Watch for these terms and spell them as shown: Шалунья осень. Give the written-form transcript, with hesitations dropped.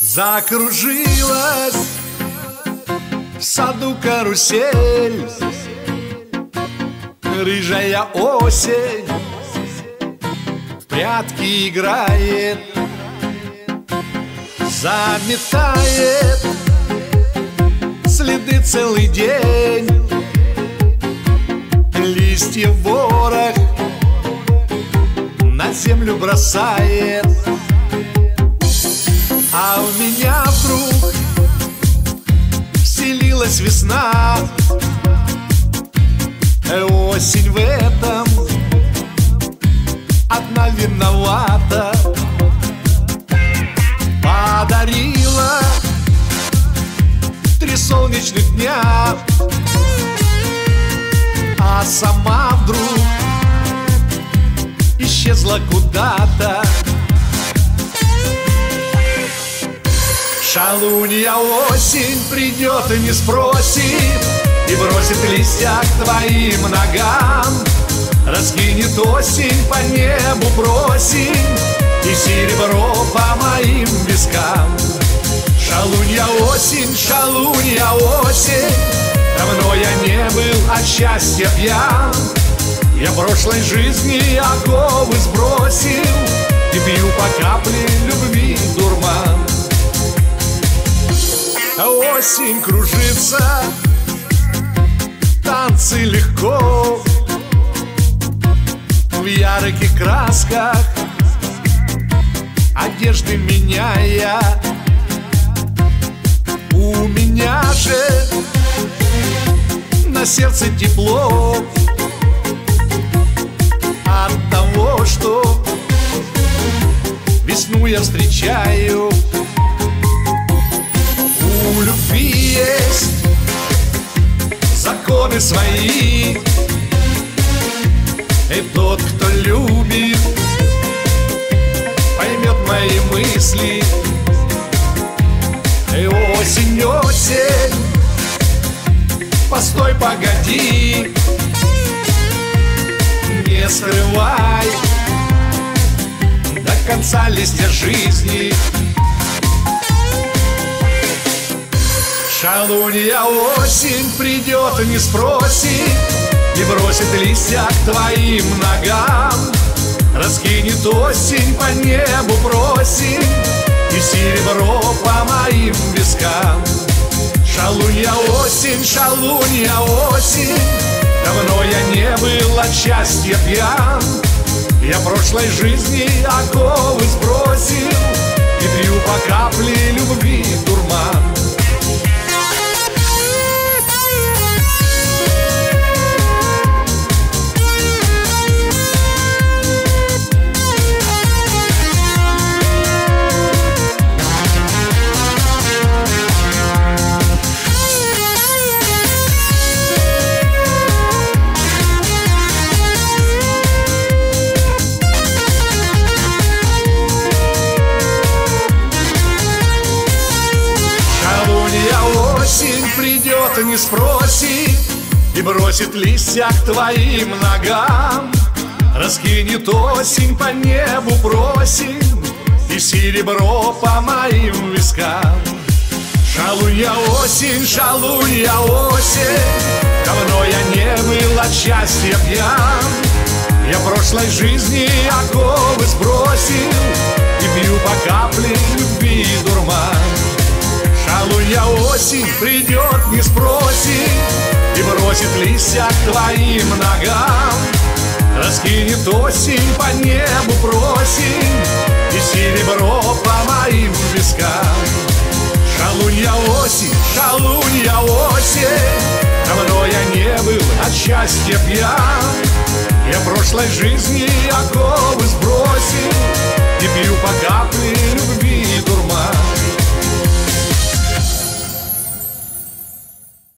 Закружилась в саду карусель, рыжая осень в прятки играет, заметает следы целый день, листья ворох на землю бросает. А у меня вдруг вселилась весна, осень в этом одна виновата. Подарила три солнечных дня, а сама вдруг исчезла куда-то. Шалунья осень придет и не спросит, и бросит листья к твоим ногам. Раскинет осень по небу просень и серебро по моим вискам. Шалунья осень, шалунья осень, давно я не был от счастья пьян. Я прошлой жизни оковы сбросил и пью по капле любви дурман. Осень кружится, танцы легко, в ярких красках одежды меняя. У меня же на сердце тепло от того, что весну я встречаю. У любви есть законы свои, и тот, кто любит, поймет мои мысли. И осень, осень, постой, погоди, не срывай до конца листья жизни. Шалунья осень придет и не спросит, и бросит листья к твоим ногам. Раскинет осень по небу просень и серебро по моим вискам. Шалунья осень, давно я не был от счастья пьян. Я прошлой жизни оковы сбросил и пью по капле любви дурман. Осень придет и не спросит, и бросит листья к твоим ногам. Раскинет осень по небу просень и серебро по моим вискам. Шалунья осень, давно я не был от счастья пьян. Я прошлой жизни оковы сбросил и пью по капле любви дурман. Шалунья осень придет, не спросит, и бросит листья к твоим ногам. Раскинет осень по небу просень и серебро по моим вискам. Шалунья осень, давно я не был от счастья пьян. Я прошлой жизни оковы сбросил и пью по капле любви.